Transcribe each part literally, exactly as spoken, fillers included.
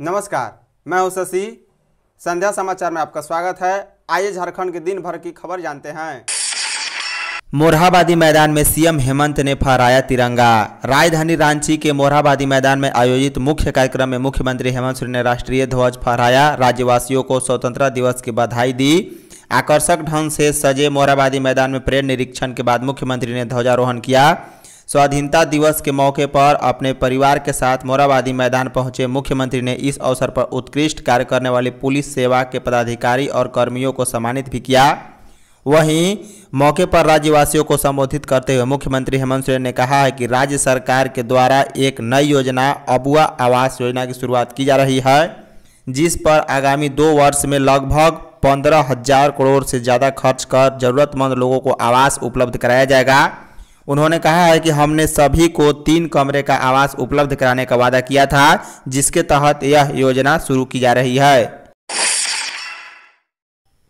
नमस्कार, मैं हूं शशि। संध्या समाचार में आपका स्वागत है। आइए झारखंड के दिन भर की खबर जानते हैं। मोरहाबादी मैदान में सीएम हेमंत ने फहराया तिरंगा। राजधानी रांची के मोरहाबादी मैदान में आयोजित मुख्य कार्यक्रम में मुख्यमंत्री हेमंत सोरेन ने राष्ट्रीय ध्वज फहराया, राज्यवासियों को स्वतंत्रता दिवस की बधाई दी। आकर्षक ढंग से सजे मोरहाबादी मैदान में परेड निरीक्षण के बाद मुख्यमंत्री ने ध्वजारोहण किया। स्वाधीनता दिवस के मौके पर अपने परिवार के साथ मोरहाबादी मैदान पहुंचे मुख्यमंत्री ने इस अवसर पर उत्कृष्ट कार्य करने वाले पुलिस सेवा के पदाधिकारी और कर्मियों को सम्मानित भी किया। वहीं मौके पर राज्यवासियों को संबोधित करते हुए मुख्यमंत्री हेमंत सोरेन ने कहा है कि राज्य सरकार के द्वारा एक नई योजना अबुआ आवास योजना की शुरुआत की जा रही है, जिस पर आगामी दो वर्ष में लगभग पंद्रह हजार करोड़ से ज़्यादा खर्च कर जरूरतमंद लोगों को आवास उपलब्ध कराया जाएगा। उन्होंने कहा है कि हमने सभी को तीन कमरे का आवास उपलब्ध कराने का वादा किया था, जिसके तहत यह योजना शुरू की जा रही है।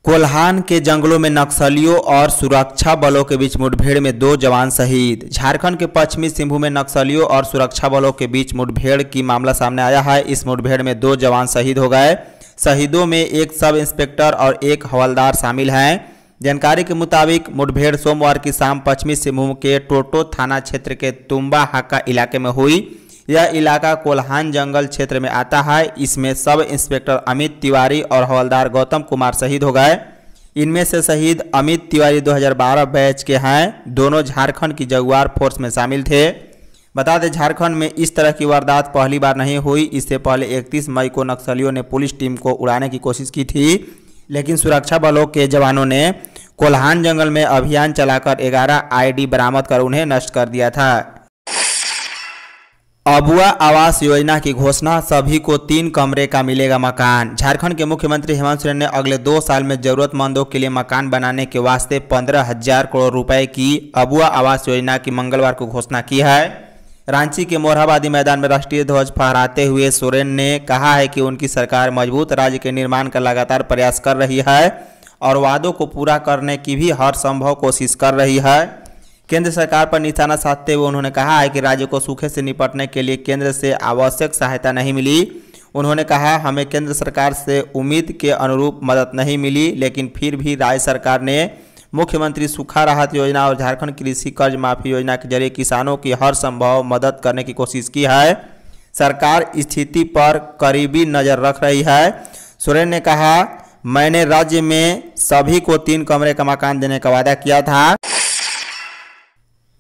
कोल्हान के जंगलों में नक्सलियों और सुरक्षा बलों के बीच मुठभेड़ में दो जवान शहीद। झारखंड के पश्चिमी सिंहभूम में नक्सलियों और सुरक्षा बलों के बीच मुठभेड़ की मामला सामने आया है। इस मुठभेड़ में दो जवान शहीद हो गए। शहीदों में एक सब इंस्पेक्टर और एक हवलदार शामिल हैं। जानकारी के मुताबिक मुठभेड़ सोमवार की शाम पश्चिमी सिंहभूम के टोटो थाना क्षेत्र के तुम्बा हाका इलाके में हुई। यह इलाका कोल्हान जंगल क्षेत्र में आता है। इसमें सब इंस्पेक्टर अमित तिवारी और हवलदार गौतम कुमार शहीद हो गए। इनमें से शहीद अमित तिवारी दो हज़ार बारह बैच के हैं। दोनों झारखंड की जगुआर फोर्स में शामिल थे। बता दें, झारखंड में इस तरह की वारदात पहली बार नहीं हुई। इससे पहले इकतीस मई को नक्सलियों ने पुलिस टीम को उड़ाने की कोशिश की थी, लेकिन सुरक्षा बलों के जवानों ने कोल्हान जंगल में अभियान चलाकर ग्यारह आईडी बरामद कर उन्हें नष्ट कर दिया था। अबुआ आवास योजना की घोषणा, सभी को तीन कमरे का मिलेगा मकान। झारखंड के मुख्यमंत्री हेमंत सोरेन ने अगले दो साल में जरूरतमंदों के लिए मकान बनाने के वास्ते पंद्रह हजार करोड़ रुपए की अबुआ आवास योजना की मंगलवार को घोषणा की है। रांची के मोरहाबादी मैदान में राष्ट्रीय ध्वज फहराते हुए सोरेन ने कहा है कि उनकी सरकार मजबूत राज्य के निर्माण का लगातार प्रयास कर रही है और वादों को पूरा करने की भी हर संभव कोशिश कर रही है। केंद्र सरकार पर निशाना साधते हुए उन्होंने कहा है कि राज्य को सूखे से निपटने के लिए केंद्र से आवश्यक सहायता नहीं मिली। उन्होंने कहा, हमें केंद्र सरकार से उम्मीद के अनुरूप मदद नहीं मिली, लेकिन फिर भी राज्य सरकार ने मुख्यमंत्री सूखा राहत योजना और झारखंड कृषि कर्ज माफी योजना के जरिए किसानों की हर संभव मदद करने की कोशिश की है। सरकार स्थिति पर करीबी नज़र रख रही है। सोरेन ने कहा, मैंने राज्य में सभी को तीन कमरे का मकान देने का वादा किया था।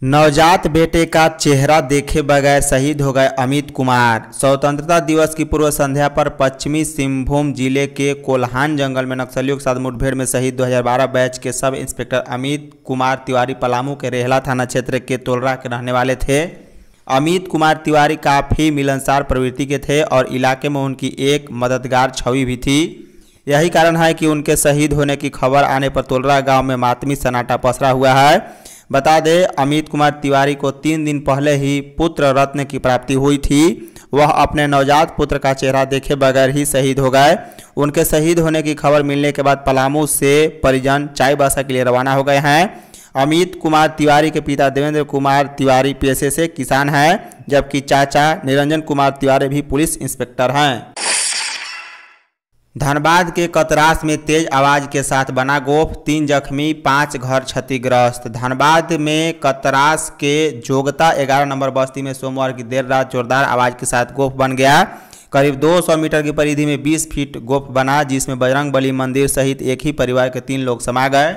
नवजात बेटे का चेहरा देखे बगैर शहीद हो गए अमित कुमार। स्वतंत्रता दिवस की पूर्व संध्या पर पश्चिमी सिंहभूम जिले के कोल्हान जंगल में नक्सलियों के साथ मुठभेड़ में शहीद दो हज़ार बारह बैच के सब इंस्पेक्टर अमित कुमार तिवारी पलामू के रेहला थाना क्षेत्र के तोलरा के रहने वाले थे। अमित कुमार तिवारी काफ़ी मिलनसार प्रवृत्ति के थे और इलाके में उनकी एक मददगार छवि भी थी। यही कारण है कि उनके शहीद होने की खबर आने पर तोलरा गाँव में मातमी सन्नाटा पसरा हुआ है। बता दें, अमित कुमार तिवारी को तीन दिन पहले ही पुत्र रत्न की प्राप्ति हुई थी। वह अपने नवजात पुत्र का चेहरा देखे बगैर ही शहीद हो गए। उनके शहीद होने की खबर मिलने के बाद पलामू से परिजन चाईबासा के लिए रवाना हो गए हैं। अमित कुमार तिवारी के पिता देवेंद्र कुमार तिवारी पेशे से किसान हैं, जबकि चाचा निरंजन कुमार तिवारी भी पुलिस इंस्पेक्टर हैं। धनबाद के कतरास में तेज आवाज के साथ बना गोफ, तीन जख्मी, पाँच घर क्षतिग्रस्त। धनबाद में कतरास के जोगता ग्यारह नंबर बस्ती में सोमवार की देर रात जोरदार आवाज के साथ गोफ बन गया। करीब दो सौ मीटर की परिधि में बीस फीट गोफ बना, जिसमें बजरंग बली मंदिर सहित एक ही परिवार के तीन लोग समा गए।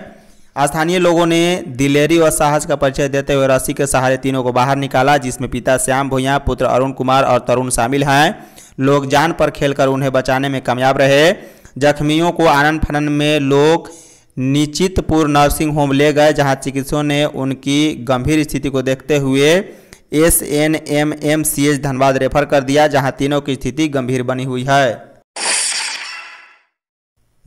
स्थानीय लोगों ने दिलेरी और साहस का परिचय देते हुए रस्सी के सहारे तीनों को बाहर निकाला, जिसमें पिता श्याम भुइयां, पुत्र अरुण कुमार और तरुण शामिल हैं। लोग जान पर खेलकर उन्हें बचाने में कामयाब रहे। जख्मियों को आनन फानन में लोग निश्चितपुर नर्सिंग होम ले गए, जहां चिकित्सकों ने उनकी गंभीर स्थिति को देखते हुए S N M M C H Dhanbad refer कर दिया, जहां तीनों की स्थिति गंभीर बनी हुई है।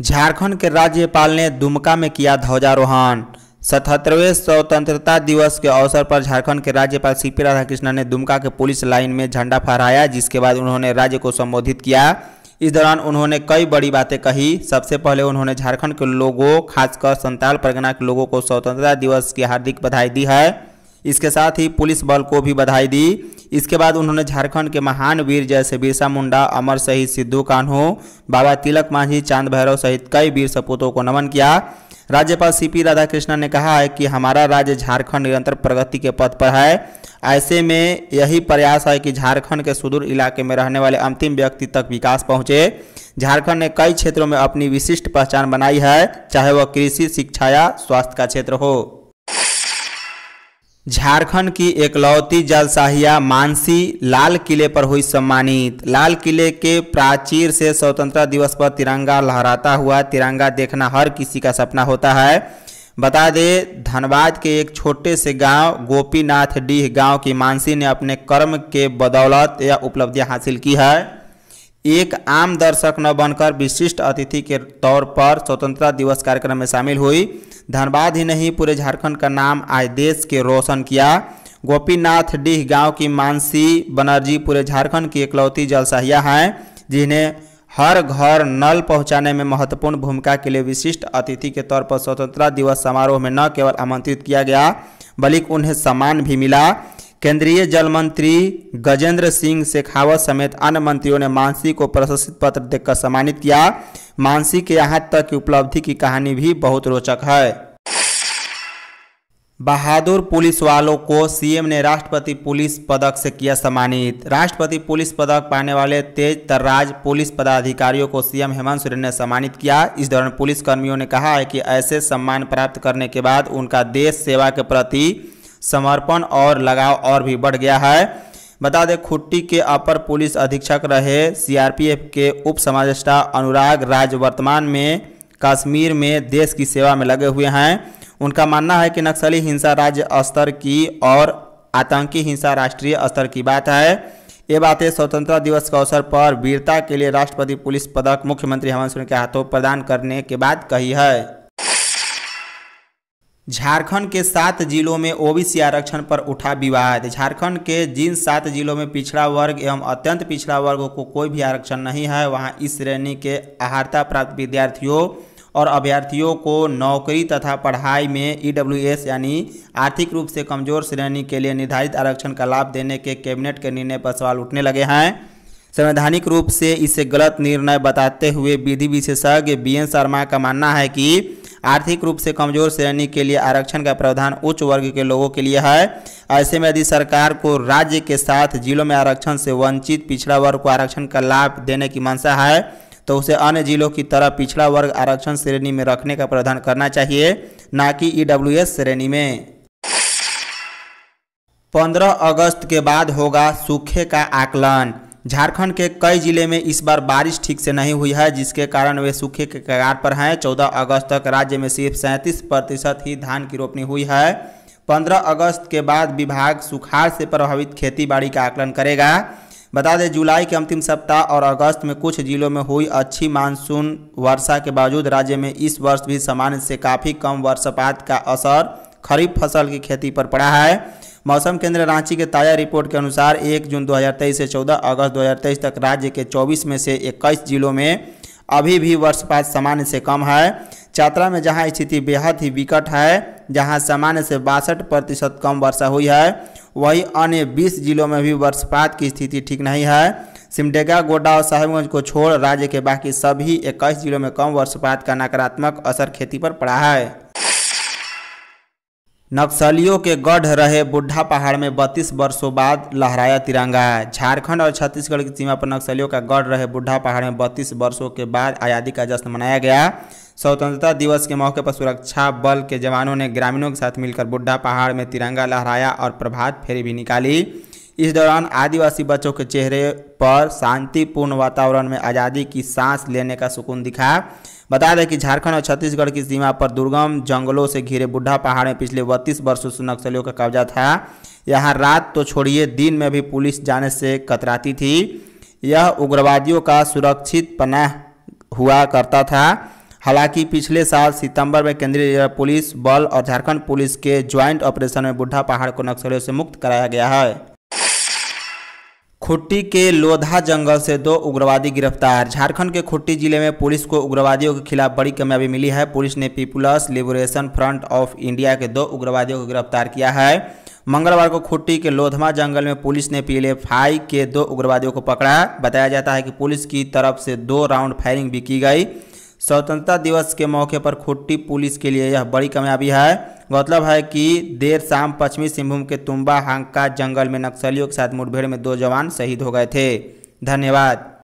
झारखंड के राज्यपाल ने दुमका में किया ध्वजारोहण। सतहत्तरवें स्वतंत्रता दिवस के अवसर पर झारखंड के राज्यपाल सी पी राधाकृष्णन ने दुमका के पुलिस लाइन में झंडा फहराया, जिसके बाद उन्होंने राज्य को संबोधित किया। इस दौरान उन्होंने कई बड़ी बातें कही। सबसे पहले उन्होंने झारखंड के लोगों, खासकर संताल परगना के लोगों को स्वतंत्रता दिवस की हार्दिक बधाई दी है। इसके साथ ही पुलिस बल को भी बधाई दी। इसके बाद उन्होंने झारखंड के महान वीर जैसे बिरसा मुंडा, अमर शहीद सिद्धू कान्हो, बाबा तिलक मांझी, चांद भैरव सहित कई वीर सपूतों को नमन किया। राज्यपाल सी पी राधाकृष्णन ने कहा है कि हमारा राज्य झारखंड निरंतर प्रगति के पथ पर है। ऐसे में यही प्रयास है कि झारखंड के सुदूर इलाके में रहने वाले अंतिम व्यक्ति तक विकास पहुंचे। झारखंड ने कई क्षेत्रों में अपनी विशिष्ट पहचान बनाई है, चाहे वह कृषि, शिक्षा या स्वास्थ्य का क्षेत्र हो। झारखंड की एकलौती जालसाहिया मानसी लाल किले पर हुई सम्मानित। लाल किले के प्राचीर से स्वतंत्रता दिवस पर तिरंगा लहराता हुआ तिरंगा देखना हर किसी का सपना होता है। बता दें, धनबाद के एक छोटे से गांव गोपीनाथ डीह गांव की मानसी ने अपने कर्म के बदौलत यह उपलब्धियां हासिल की है। एक आम दर्शक न बनकर विशिष्ट अतिथि के तौर पर स्वतंत्रता दिवस कार्यक्रम में शामिल हुई। धनबाद ही नहीं पूरे झारखंड का नाम आज देश के रोशन किया। गोपीनाथ डीह गांव की मानसी बनर्जी पूरे झारखंड की एकलौती जलसाहिया हैं, जिन्हें हर घर नल पहुंचाने में महत्वपूर्ण भूमिका के लिए विशिष्ट अतिथि के तौर पर स्वतंत्रता दिवस समारोह में न केवल आमंत्रित किया गया बल्कि उन्हें सम्मान भी मिला। केंद्रीय जल मंत्री गजेंद्र सिंह शेखावत समेत अन्य मंत्रियों ने मानसी को प्रशस्ति पत्र देकर सम्मानित किया। मानसी के यहाँ तक की उपलब्धि की कहानी भी बहुत रोचक है। बहादुर पुलिस वालों को सीएम ने राष्ट्रपति पुलिस पदक से किया सम्मानित। राष्ट्रपति पुलिस पदक पाने वाले तेज तर्राज पुलिस पदाधिकारियों को सीएम हेमंत सोरेन ने सम्मानित किया। इस दौरान पुलिस कर्मियों ने कहा है कि ऐसे सम्मान प्राप्त करने के बाद उनका देश सेवा के प्रति समर्पण और लगाव और भी बढ़ गया है। बता दें, खुट्टी के अपर पुलिस अधीक्षक रहे सीआरपीएफ के उप समादेष्टा अनुराग राज वर्तमान में कश्मीर में देश की सेवा में लगे हुए हैं। उनका मानना है कि नक्सली हिंसा राज्य स्तर की और आतंकी हिंसा राष्ट्रीय स्तर की बात है। ये बातें स्वतंत्रता दिवस के अवसर पर वीरता के लिए राष्ट्रपति पुलिस पदक मुख्यमंत्री हेमंत सोरेन के हाथों प्रदान करने के बाद कही है। झारखंड के सात जिलों में ओबीसी आरक्षण पर उठा विवाद। झारखंड के जिन सात जिलों में पिछड़ा वर्ग एवं अत्यंत पिछड़ा वर्ग को कोई भी आरक्षण नहीं है, वहां इस श्रेणी के अहार्ता प्राप्त विद्यार्थियों और अभ्यर्थियों को नौकरी तथा पढ़ाई में ईडब्ल्यूएस यानी आर्थिक रूप से कमजोर श्रेणी के लिए निर्धारित आरक्षण का लाभ देने के कैबिनेट के निर्णय पर सवाल उठने लगे हैं। संवैधानिक रूप से इसे गलत निर्णय बताते हुए विधि विशेषज्ञ बी शर्मा का मानना है कि आर्थिक रूप से कमजोर श्रेणी के लिए आरक्षण का प्रावधान उच्च वर्ग के लोगों के लिए है। ऐसे में यदि सरकार को राज्य के साथ जिलों में आरक्षण से वंचित पिछड़ा वर्ग को आरक्षण का लाभ देने की मंशा है तो उसे अन्य जिलों की तरह पिछड़ा वर्ग आरक्षण श्रेणी में रखने का प्रावधान करना चाहिए, ना कि ईडब्ल्यूएस श्रेणी में। पंद्रह अगस्त के बाद होगा सूखे का आकलन। झारखंड के कई जिले में इस बार बारिश ठीक से नहीं हुई है, जिसके कारण वे सूखे के कगार पर हैं। चौदह अगस्त तक राज्य में सिर्फ सैंतीस प्रतिशत ही धान की रोपनी हुई है। पंद्रह अगस्त के बाद विभाग सुखाड़ से प्रभावित खेती बाड़ी का आकलन करेगा। बता दें, जुलाई के अंतिम सप्ताह और अगस्त में कुछ जिलों में हुई अच्छी मानसून वर्षा के बावजूद राज्य में इस वर्ष भी सामान्य से काफ़ी कम वर्षपात का असर खरीफ फसल की खेती पर पड़ा है। मौसम केंद्र रांची के ताज़ा रिपोर्ट के अनुसार एक जून दो हज़ार तेईस से चौदह अगस्त दो हज़ार तेईस तक राज्य के चौबीस में से इक्कीस जिलों में अभी भी वर्षपात सामान्य से कम है। चतरा में जहां स्थिति बेहद ही विकट है, जहां सामान्य से बासठ प्रतिशत कम वर्षा हुई है, वहीं अन्य बीस जिलों में भी वर्षपात की स्थिति ठीक नहीं है। सिमडेगा, गोड्डा और साहेबगंज को छोड़ राज्य के बाकी सभी इक्कीस जिलों में कम वर्षपात का नकारात्मक असर खेती पर पड़ा है। नक्सलियों के गढ़ रहे बुढ़ा पहाड़ में बत्तीस वर्षों बाद लहराया तिरंगा। झारखंड और छत्तीसगढ़ की सीमा पर नक्सलियों का गढ़ रहे बुढ़ा पहाड़ में बत्तीस वर्षों के बाद आज़ादी का जश्न मनाया गया। स्वतंत्रता दिवस के मौके पर सुरक्षा बल के जवानों ने ग्रामीणों के साथ मिलकर बुढ़ा पहाड़ में तिरंगा लहराया और प्रभात फेरी भी निकाली। इस दौरान आदिवासी बच्चों के चेहरे पर शांतिपूर्ण वातावरण में आज़ादी की सांस लेने का सुकून दिखा। बता दें कि झारखंड और छत्तीसगढ़ की सीमा पर दुर्गम जंगलों से घिरे बुढ़ा पहाड़ में पिछले बत्तीस वर्षों से नक्सलियों का कब्जा था। यहां रात तो छोड़िए, दिन में भी पुलिस जाने से कतराती थी। यह उग्रवादियों का सुरक्षित पनाह हुआ करता था। हालांकि पिछले साल सितंबर में केंद्रीय रिजर्व पुलिस बल और झारखंड पुलिस के ज्वाइंट ऑपरेशन में बुढ़ा पहाड़ को नक्सलियों से मुक्त कराया गया है। खुट्टी के लोधा जंगल से दो उग्रवादी गिरफ्तार। झारखंड के खुट्टी जिले में पुलिस को उग्रवादियों के खिलाफ बड़ी कामयाबी मिली है। पुलिस ने People's Liberation Front of India के दो उग्रवादियों को गिरफ्तार किया है। मंगलवार को खुट्टी के लोधमा जंगल में पुलिस ने पीएलएफआई के दो उग्रवादियों को पकड़ा। बताया जाता है कि पुलिस की तरफ से दो राउंड फायरिंग भी की गई। स्वतंत्रता दिवस के मौके पर खुट्टी पुलिस के लिए यह बड़ी कामयाबी है। गौरतलब है कि देर शाम पश्चिमी सिंहभूम के तुम्बा हांका जंगल में नक्सलियों के साथ मुठभेड़ में दो जवान शहीद हो गए थे। धन्यवाद।